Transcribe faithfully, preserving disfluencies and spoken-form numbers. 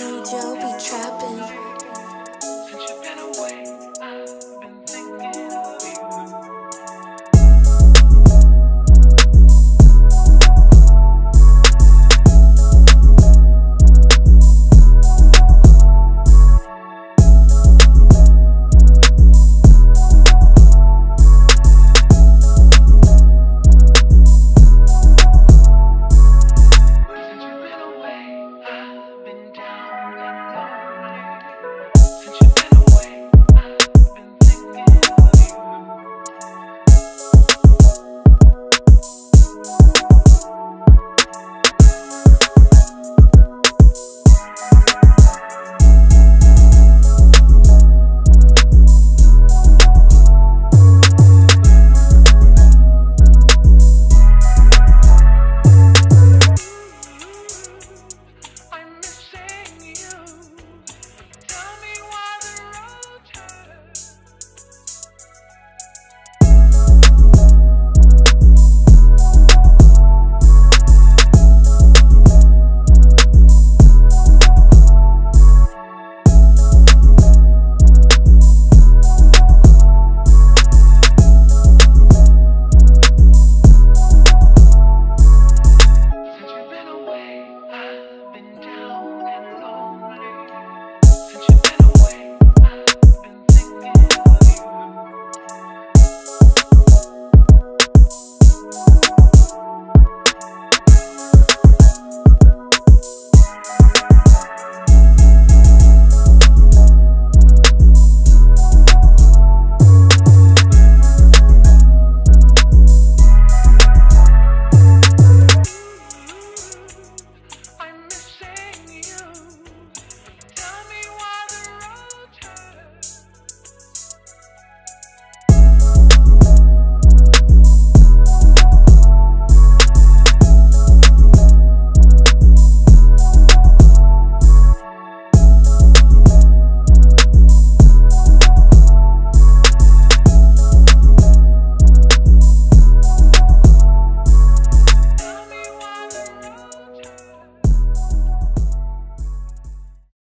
D J be trappin'.